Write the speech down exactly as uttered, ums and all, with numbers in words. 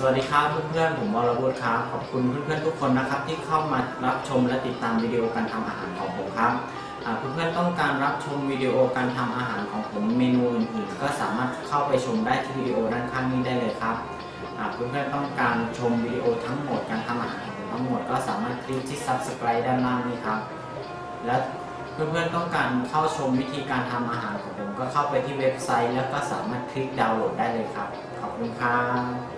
สวัสดีครับเพื่อนๆผมวรวุฒิครับขอบคุณเพื่อนๆทุกคนนะครับที่เข้ามารับชมและติดตามวิดีโอการทำอาหารของผมครับเพื่อนๆต้องการรับชมวิดีโอการทำอาหารของผมเมนูอื่นๆก็สามารถเข้าไปชมได้ที่วิดีโอด้านข้างนี้ได้เลยครับเพื่อนๆต้องการชมวิดีโอทั้งหมดการทำอาหารของผมทั้งหมดก็สามารถคลิกที่ ซับสไครบ์ ด้านล่างนี้ครับและเพื่อนๆต้องการเข้าชมวิธีการทำอาหารของผมก็เข้าไปที่เว็บไซต์แล้วก็สามารถคลิกดาวน์โหลดได้เลยครับขอบคุณครับ